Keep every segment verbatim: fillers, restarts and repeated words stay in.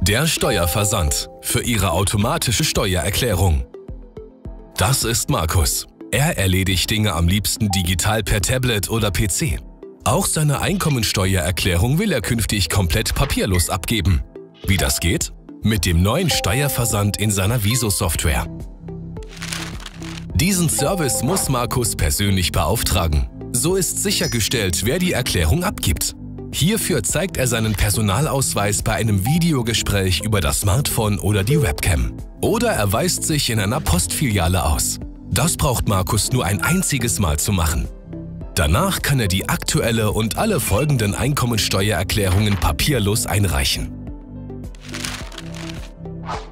Der Steuerversand für Ihre automatische Steuererklärung. Das ist Markus. Er erledigt Dinge am liebsten digital per Tablet oder P C. Auch seine Einkommensteuererklärung will er künftig komplett papierlos abgeben. Wie das geht? Mit dem neuen Steuerversand in seiner WISO-Software. Diesen Service muss Markus persönlich beauftragen. So ist sichergestellt, wer die Erklärung abgibt. Hierfür zeigt er seinen Personalausweis bei einem Videogespräch über das Smartphone oder die Webcam. Oder er weist sich in einer Postfiliale aus. Das braucht Markus nur ein einziges Mal zu machen. Danach kann er die aktuelle und alle folgenden Einkommensteuererklärungen papierlos einreichen.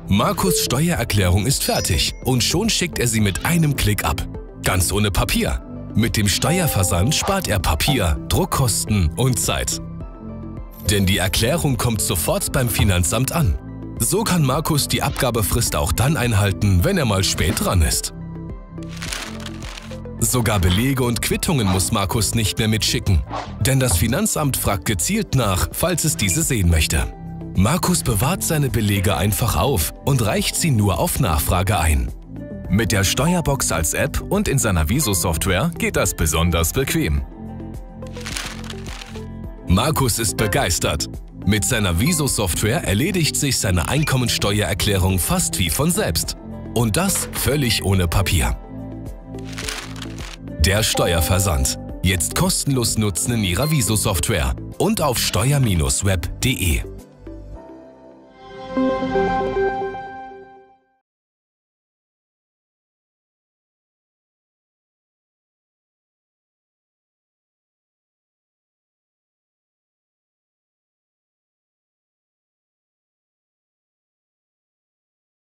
Markus' Steuererklärung ist fertig und schon schickt er sie mit einem Klick ab. Ganz ohne Papier. Mit dem Steuerversand spart er Papier, Druckkosten und Zeit. Denn die Erklärung kommt sofort beim Finanzamt an. So kann Markus die Abgabefrist auch dann einhalten, wenn er mal spät dran ist. Sogar Belege und Quittungen muss Markus nicht mehr mitschicken, denn das Finanzamt fragt gezielt nach, falls es diese sehen möchte. Markus bewahrt seine Belege einfach auf und reicht sie nur auf Nachfrage ein. Mit der Steuer-Box als App und in seiner WISO-Software geht das besonders bequem. Markus ist begeistert. Mit seiner WISO-Software erledigt sich seine Einkommensteuererklärung fast wie von selbst. Und das völlig ohne Papier. Der Steuerversand. Jetzt kostenlos nutzen in Ihrer WISO-Software und auf steuer-web punkt de.